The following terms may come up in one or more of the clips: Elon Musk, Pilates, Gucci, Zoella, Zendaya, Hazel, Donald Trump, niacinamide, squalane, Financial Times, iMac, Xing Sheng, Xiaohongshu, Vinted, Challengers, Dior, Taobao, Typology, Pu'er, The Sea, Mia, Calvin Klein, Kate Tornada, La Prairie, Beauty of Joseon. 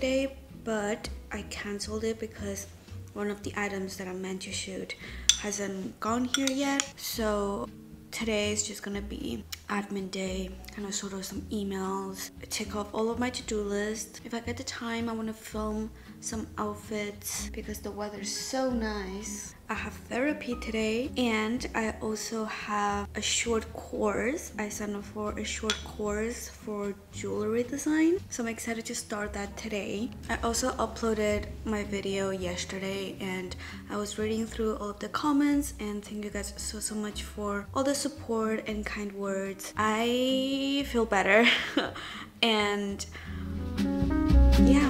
today, but I cancelled it because one of the items that I'm meant to shoot hasn't gone here yet. So today is just gonna be admin day, kind of sort of some emails, tick off all of my to-do list. If I get the time, I want to film some outfits because the weather's so nice. I have therapy today, and I also have a short course. I signed up for a short course for jewelry design, so I'm excited to start that today. I also uploaded my video yesterday, and I was reading through all of the comments, and thank you guys so much for all the support and kind words. I feel better and yeah.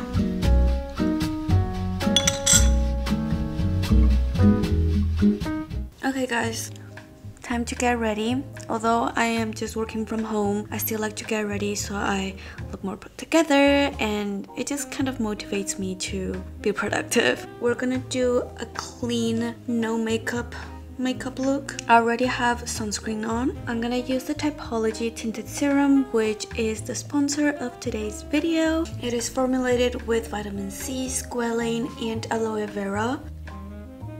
Okay guys, time to get ready. Although I am just working from home, I still like to get ready so I look more put together, and it just kind of motivates me to be productive. We're gonna do a clean, no makeup look. I already have sunscreen on. I'm gonna use the Typology tinted serum, which is the sponsor of today's video. It is formulated with vitamin C, squalane, and aloe vera.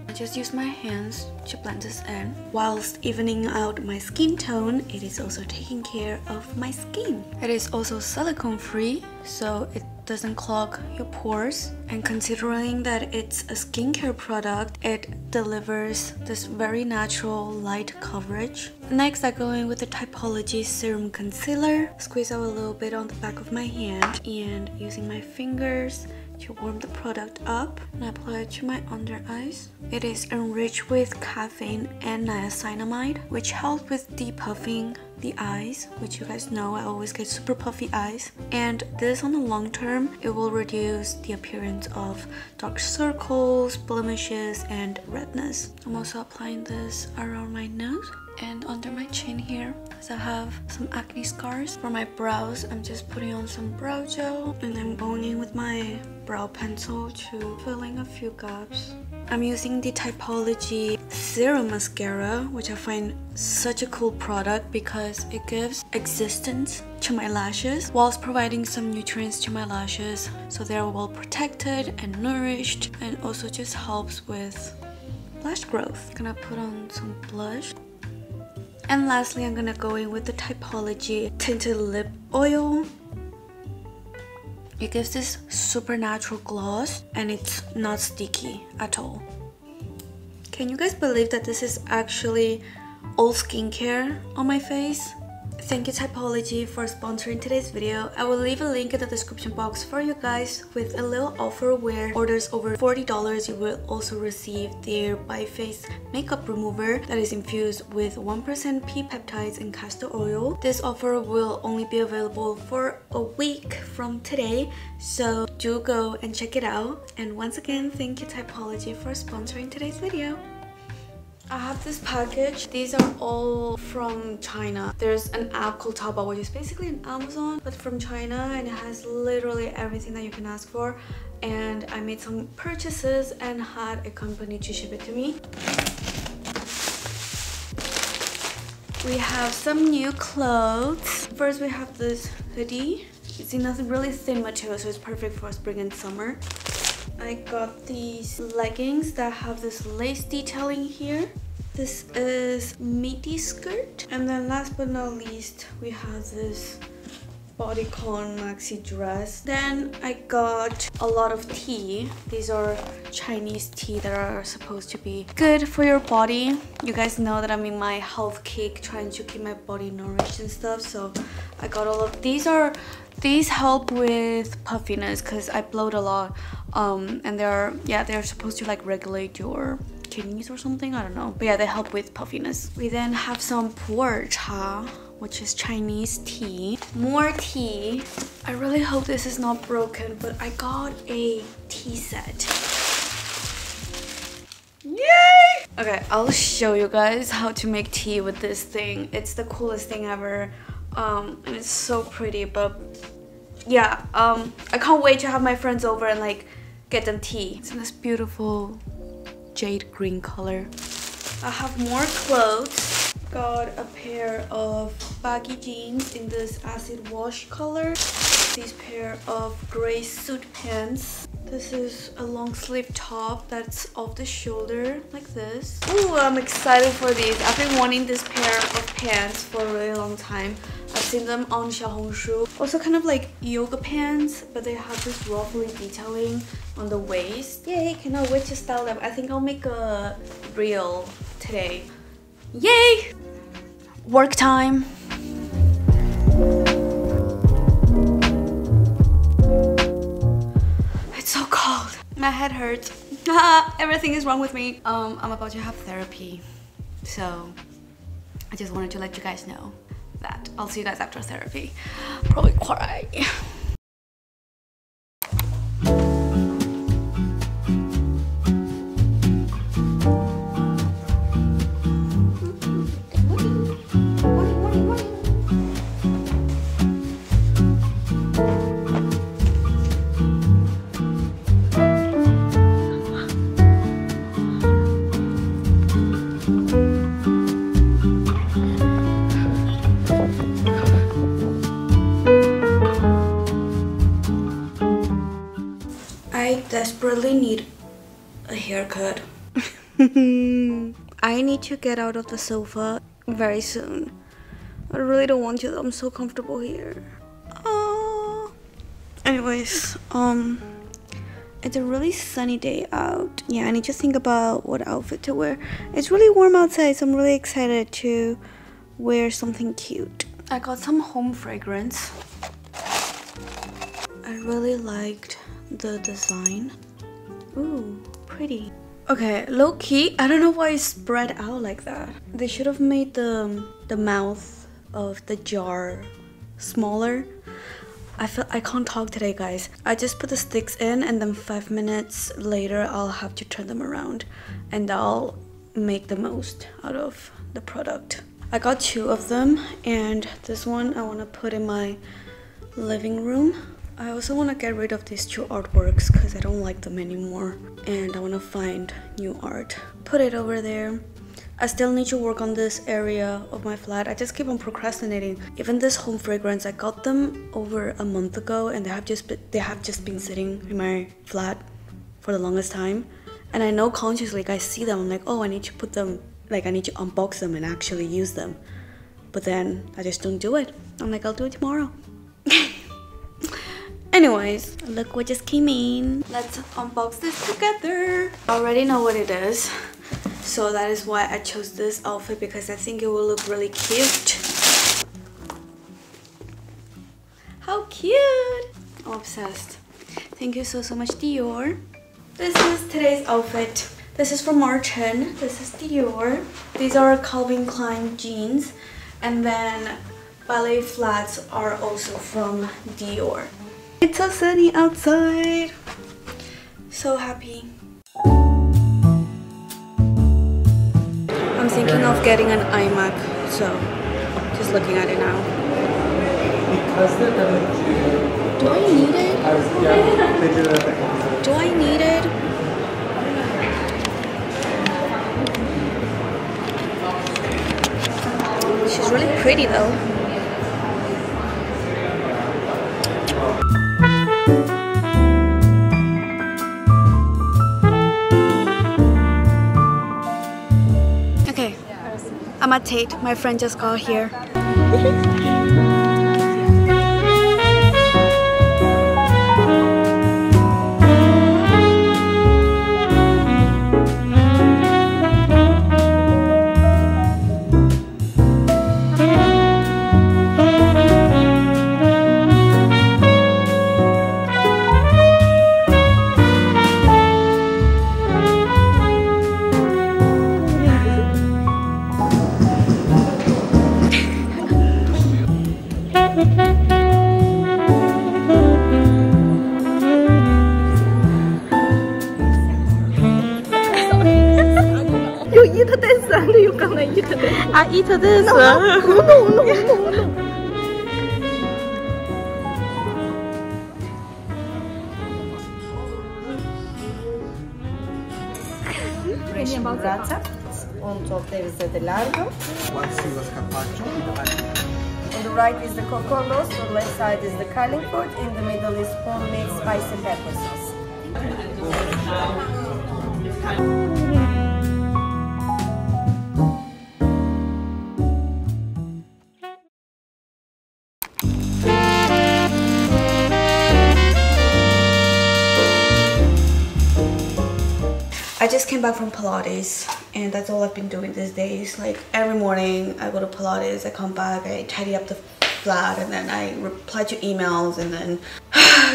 I just use my hands to blend this in. Whilst evening out my skin tone, it is also taking care of my skin. It is also silicone free, so it doesn't clog your pores, and considering that it's a skincare product, it delivers this very natural light coverage. Next, I go in with the Typology serum concealer, squeeze out a little bit on the back of my hand, and using my fingers to warm the product up, and apply it to my under eyes. It is enriched with caffeine and niacinamide, which help with depuffing the eyes, which you guys know I always get super puffy eyes, and this on the long term it will reduce the appearance of dark circles, blemishes, and redness. I'm also applying this around my nose and under my chin here, as I have some acne scars. For my brows, I'm just putting on some brow gel, and I'm going in with my brow pencil to fill in a few gaps. I'm using the Typology Serum Mascara, which I find such a cool product because it gives existence to my lashes whilst providing some nutrients to my lashes, so they are well protected and nourished, and also just helps with lash growth. Gonna put on some blush. And lastly, I'm gonna go in with the Typology Tinted Lip Oil. It gives this supernatural gloss, and it's not sticky at all. Can you guys believe that this is actually all skincare on my face? Thank you Typology for sponsoring today's video. I will leave a link in the description box for you guys with a little offer where orders over $40 you will also receive their Bi-Face makeup remover that is infused with 1% P-peptides and castor oil. This offer will only be available for a week from today, so do go and check it out. And once again, thank you Typology for sponsoring today's video. I have this package. These are all from China. There's an app called Taobao, which is basically an Amazon but from China, and it has literally everything that you can ask for. And I made some purchases and had a company to ship it to me. We have some new clothes. First, we have this hoodie. It's in a really thin material, so it's perfect for spring and summer. I got these leggings that have this lace detailing here. This is midi skirt. And then last but not least, we have this bodycon maxi dress. Then I got a lot of tea. These are Chinese tea that are supposed to be good for your body. You guys know that I'm in my health kick, trying to keep my body nourished and stuff, so I got all of these. These help with puffiness because I bloat a lot, and they're supposed to like regulate your kidneys or something, I don't know, but yeah, they help with puffiness. We then have some pu'er cha, which is Chinese tea. More tea. I really hope this is not broken, but I got a tea set. Yay! Okay, I'll show you guys how to make tea with this thing. It's the coolest thing ever. And it's so pretty, but yeah, I can't wait to have my friends over and like get them tea. It's in this beautiful jade green color. I have more clothes. Got a pair of baggy jeans in this acid wash color. these pair of gray suit pants. This is a long sleeve top that's off the shoulder like this. Ooh, I'm excited for these. I've been wanting this pair of pants for a really long time. I've seen them on Xiaohongshu. Also kind of like yoga pants, but they have this ruffling detailing on the waist. Yay, cannot wait to style them. I think I'll make a reel today. Yay! Work time! My head hurts. Everything is wrong with me. I'm about to have therapy, so I just wanted to let you guys know that I'll see you guys after therapy. Probably cry. Desperately need a haircut. I need to get out of the sofa very soon. I really don't want to. I'm so comfortable here. Anyways, it's a really sunny day out. Yeah, I need to think about what outfit to wear. It's really warm outside, so I'm really excited to wear something cute. I got some home fragrance. I really liked the design. Ooh, pretty. Okay, low-key, I don't know why it's spread out like that. They should have made the mouth of the jar smaller. I feel I can't talk today, guys. I just put the sticks in and then 5 minutes later I'll have to turn them around and I'll make the most out of the product. I got 2 of them, and this one I want to put in my living room. I also want to get rid of these 2 artworks because I don't like them anymore, and I want to find new art. Put it over there. I still need to work on this area of my flat. I just keep on procrastinating. Even this home fragrance, I got them over a month ago, and they have just been sitting in my flat for the longest time. And I know consciously, like, I see them, I'm like, oh, I need to put them, like, I need to unbox them and actually use them. But then I just don't do it. I'm like, I'll do it tomorrow. Anyways, look what just came in. Let's unbox this together. I already know what it is, so that is why I chose this outfit, because I think it will look really cute. How cute! I'm obsessed. Thank you so much, Dior. This is today's outfit. This is from Martin. This is Dior. These are Calvin Klein jeans, and then ballet flats are also from Dior. It's so sunny outside. So happy. I'm thinking of getting an iMac, so just looking at it now. Do I need it? Do I need it? She's really pretty though. I'm at Tate. My friend just got here. I eat this. No. On top there is the largo. One On the right is the cocoa loaves, on the left side is the Kyling food, in the middle is homemade spicy pepper sauce. I just came back from Pilates and that's all I've been doing these days. Like every morning I go to Pilates, I come back, I tidy up the flat and then I reply to emails and then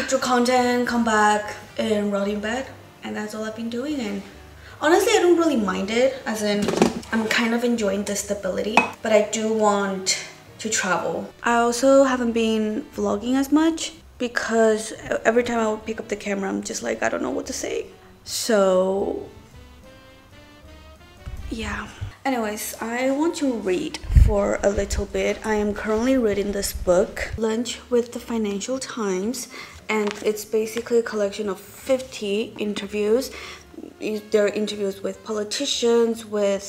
do content, come back and rot in bed. And that's all I've been doing, and honestly I don't really mind it, as in I'm kind of enjoying the stability, but I do want to travel. I also haven't been vlogging as much because every time I would pick up the camera I'm just like, I don't know what to say. So yeah, anyways, I want to read for a little bit. I am currently reading this book, Lunch with the Financial Times, and it's basically a collection of 50 interviews. There are interviews with politicians, with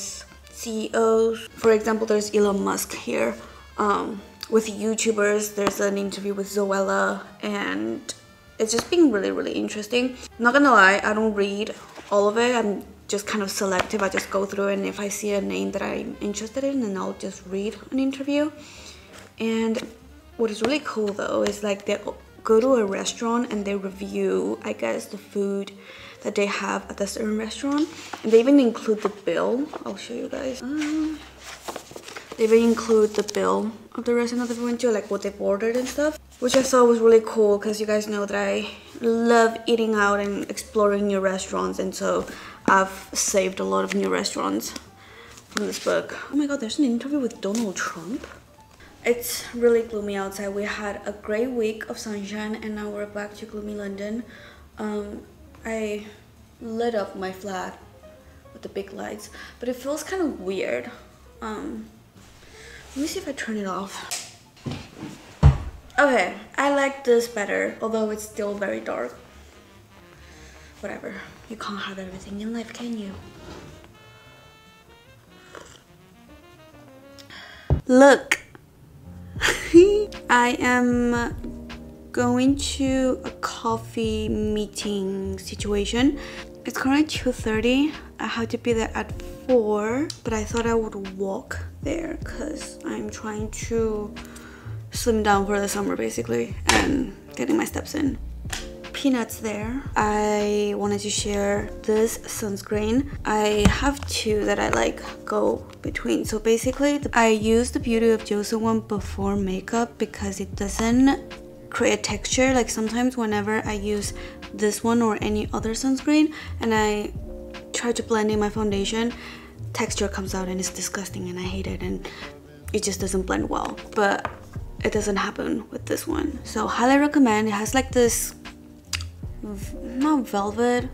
CEOs. For example, there's Elon Musk here, with YouTubers. There's an interview with Zoella, and it's just been really interesting. Not gonna lie, I don't read all of it. I'm just kind of selective. I just go through, and if I see a name that I'm interested in, then I'll just read an interview. And what is really cool though is like they go to a restaurant and they review, I guess, the food that they have at the certain restaurant, and they even include the bill. I'll show you guys. They even include the bill of the restaurant that we went to, like what they've ordered and stuff, which I thought was really cool because you guys know that I love eating out and exploring new restaurants, and so I've saved a lot of new restaurants from this book. Oh my god, there's an interview with Donald Trump. It's really gloomy outside. We had a great week of sunshine and now we're back to gloomy London. I lit up my flat with the big lights, but it feels kind of weird. Let me see if I turn it off. Okay, I like this better, although it's still very dark. Whatever, you can't have everything in life, can you? Look! I am going to a coffee meeting situation. It's currently 2:30. I have to be there at 4, but I thought I would walk there because I'm trying to slim down for the summer basically and getting my steps in. Peanuts there. I wanted to share this sunscreen. I have two that I like go between. So basically I use the Beauty of Joseon one before makeup because it doesn't create a texture. Like sometimes whenever I use this one or any other sunscreen and I try to blend in my foundation, texture comes out and it's disgusting and I hate it and it just doesn't blend well. But it doesn't happen with this one, so highly recommend. It has like this, not velvet,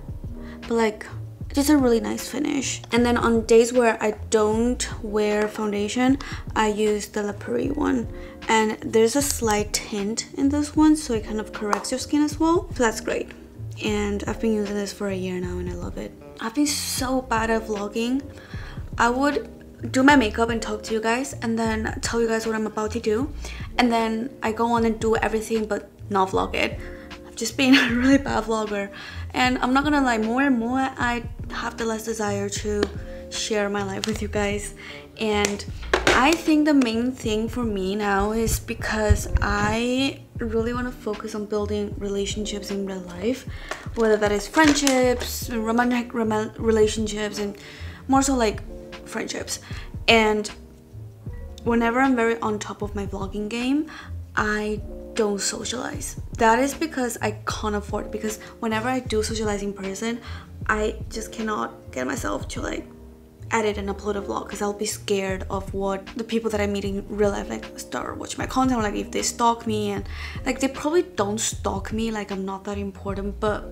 but like just a really nice finish. And then on days where I don't wear foundation, I use the La Prairie one, and there's a slight tint in this one, so it kind of corrects your skin as well, so that's great. And I've been using this for a year now and I love it. I've been so bad at vlogging. I would do my makeup and talk to you guys and then tell you guys what I'm about to do, and then I go on and do everything but not vlog it. I've just been a really bad vlogger, and I'm not gonna lie, more and more I have the less desire to share my life with you guys. And I think the main thing for me now is because I really want to focus on building relationships in real life, whether that is friendships, romantic relationships, and more so like friendships. And whenever I'm very on top of my vlogging game, I don't socialize. That is because I can't afford it, because whenever I do socialize in person, I just cannot get myself to like edit and upload a vlog because I'll be scared of what the people that I meet in real life like start watching my content, or like if they stalk me. And like they probably don't stalk me, like I'm not that important, but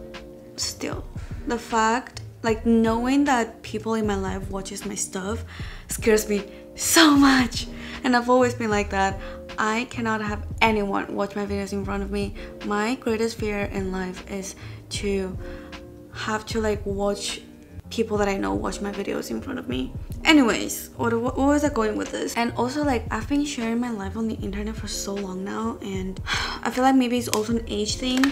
still the fact, like knowing that people in my life watches my stuff scares me so much. And I've always been like that. I cannot have anyone watch my videos in front of me. My greatest fear in life is to have to like watch people that I know watch my videos in front of me. Anyways, what was I going with this? And also, like, I've been sharing my life on the internet for so long now, and I feel like maybe it's also an age thing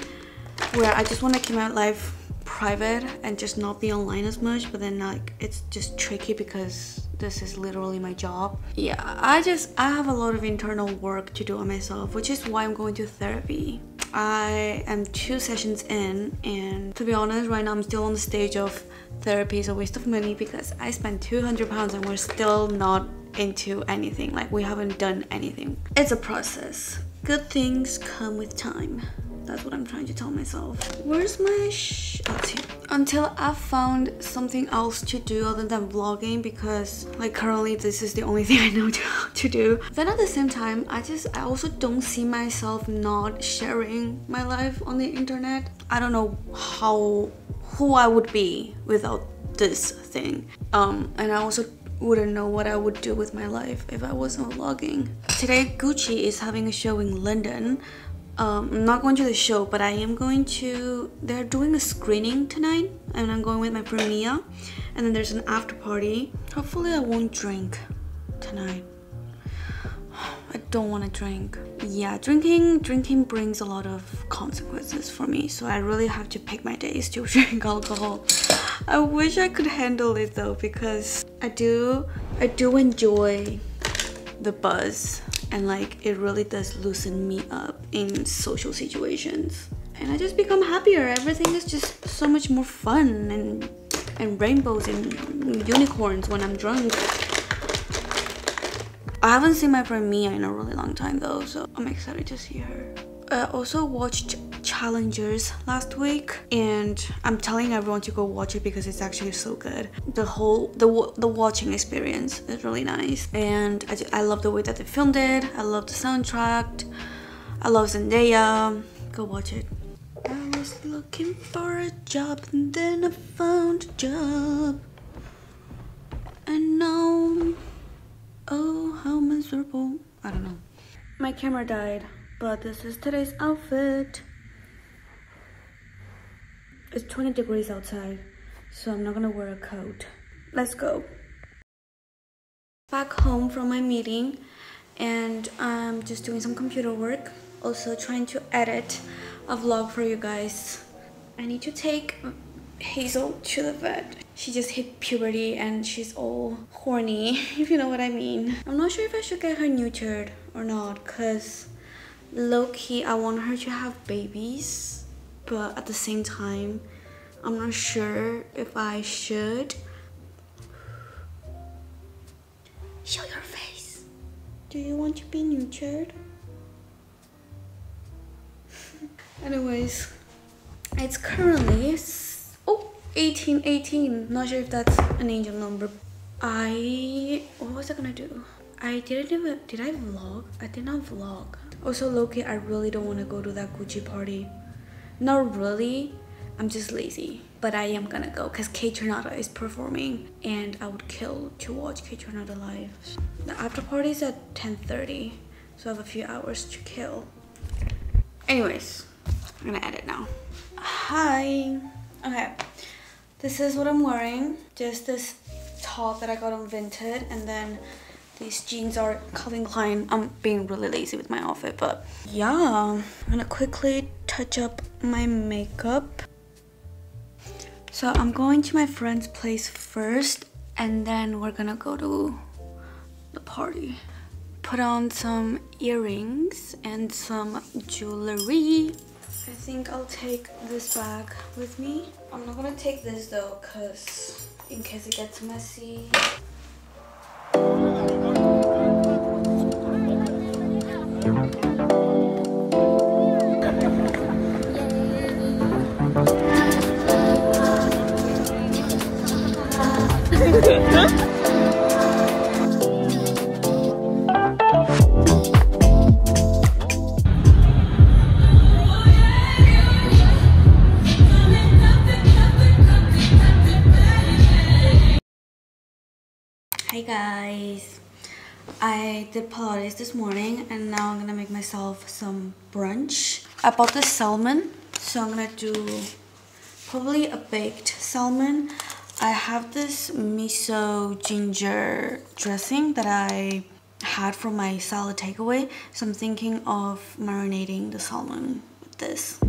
where I just want to keep my life private and just not be online as much, but then like it's just tricky because this is literally my job. Yeah, I have a lot of internal work to do on myself, which is why I'm going to therapy. I am 2 sessions in, and to be honest, right now I'm still on the stage of therapy is a waste of money because I spent £200 and we're still not into anything. Like, we haven't done anything. It's a process. Good things come with time. That's what I'm trying to tell myself. Where's my until I found something else to do other than vlogging, because like currently this is the only thing I know to do. Then at the same time, I also don't see myself not sharing my life on the internet. I don't know who I would be without this thing. And I also wouldn't know what I would do with my life if I wasn't vlogging. Today Gucci is having a show in London. I'm not going to the show, but I am going to... They're doing a screening tonight, and I'm going with my friend Mia. And then there's an after party. Hopefully I won't drink tonight. I don't want to drink. Yeah, drinking brings a lot of consequences for me, so I really have to pick my days to drink alcohol. I wish I could handle it though, because I do enjoy the buzz. And like, it really does loosen me up in social situations, and I just become happier. Everything is just so much more fun, and rainbows and unicorns when I'm drunk. I haven't seen my friend Mia in a really long time though, so I'm excited to see her. I also watched Challengers last week, and I'm telling everyone to go watch it because it's actually so good. The watching experience is really nice, and I love the way that they filmed it. I love the soundtrack. I love Zendaya. Go watch it. I was looking for a job, and then I found a job, and now, oh, how miserable. I don't know. My camera died, but this is today's outfit. It's 20 degrees outside, so I'm not gonna wear a coat. Let's go. Back home from my meeting, and I'm just doing some computer work. Also trying to edit a vlog for you guys. I need to take Hazel to the vet. She just hit puberty and she's all horny, if you know what I mean. I'm not sure if I should get her neutered or not, because low-key I want her to have babies. But at the same time, I'm not sure if I should. Show your face. Do you want to be nurtured? Anyways, it's currently 18. Not sure if that's an angel number. What was I gonna do? Did I vlog? I did not vlog. Also, low-key, I really don't want to go to that Gucci party. Not really, I'm just lazy. But I am gonna go because Kate Tornada is performing, and I would kill to watch Kate Tornada live. The after party is at 10:30, so I have a few hours to kill. Anyways, I'm gonna edit now. Hi. Okay, this is what I'm wearing. Just this top that I got on Vinted, and then these jeans are Calvin Klein. I'm being really lazy with my outfit, but yeah. I'm gonna quickly touch up my makeup. So I'm going to my friend's place first, and then we're gonna go to the party. Put on some earrings and some jewelry. I think I'll take this bag with me. I'm not gonna take this though, because in case it gets messy. Hey guys, I did Pilates this morning, and now I'm gonna make myself some brunch. I bought this salmon, so I'm gonna do probably a baked salmon. I have this miso ginger dressing that I had from my salad takeaway, so I'm thinking of marinating the salmon with this.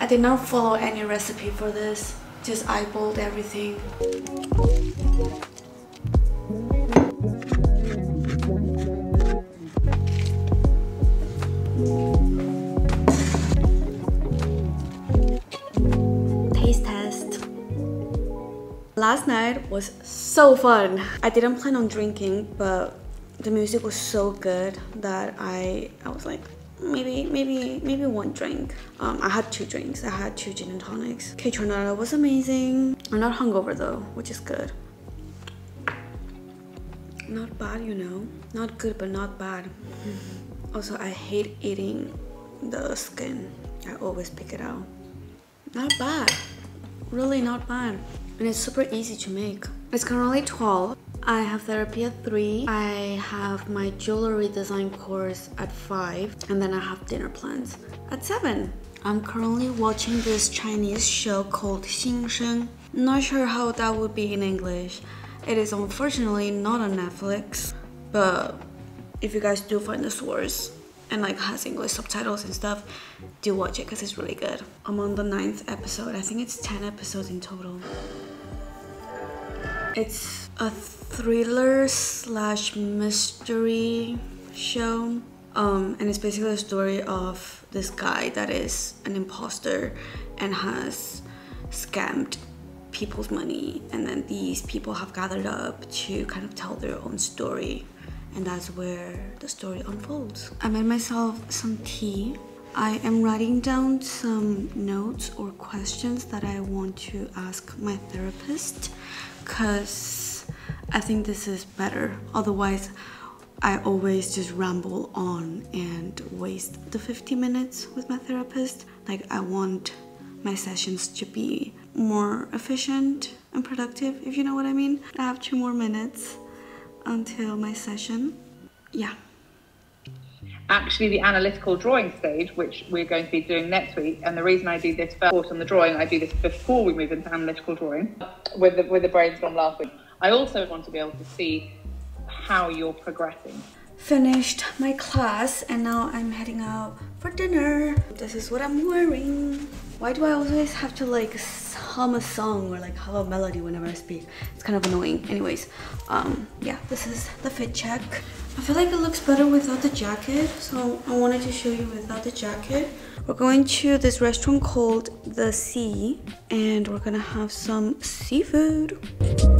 I did not follow any recipe for this, just eyeballed everything. Taste test. Last night was so fun. I didn't plan on drinking, but the music was so good that I was like, maybe one drink. I had two drinks. I had two gin and tonics. Kate Tornada was amazing. I'm not hungover though, which is good. Not bad, you know. Not good, but not bad. Also, I hate eating the skin. I always pick it out. Not bad. Really not bad. And it's super easy to make. It's currently 12. I have therapy at 3. I have my jewelry design course at 5, and then I have dinner plans at 7. I'm currently watching this Chinese show called Xing Sheng. Not sure how that would be in English. It is unfortunately not on Netflix, but if you guys do find the source and like has English subtitles and stuff, do watch it because it's really good. I'm on the 9th episode. I think it's 10 episodes in total. It's a thriller slash mystery show, and it's basically a story of this guy that is an imposter and has scammed people's money, and then these people have gathered up to kind of tell their own story, and that's where the story unfolds. I made myself some tea. I am writing down some notes or questions that I want to ask my therapist, because I think this is better. Otherwise, I always just ramble on and waste the 50 minutes with my therapist. Like, I want my sessions to be more efficient and productive, if you know what I mean. I have 2 more minutes until my session. Yeah. Actually, the analytical drawing stage, which we're going to be doing next week, and the reason I do this first on the drawing, I do this before we move into analytical drawing with the brainstorm last week. I also want to be able to see how you're progressing. Finished my class and now I'm heading out for dinner. This is what I'm wearing. Why do I always have to like hum a song or like have a melody whenever I speak? It's kind of annoying. Anyways, yeah, this is the fit check. I feel like it looks better without the jacket, so I wanted to show you without the jacket. We're going to this restaurant called The Sea, and we're gonna have some seafood.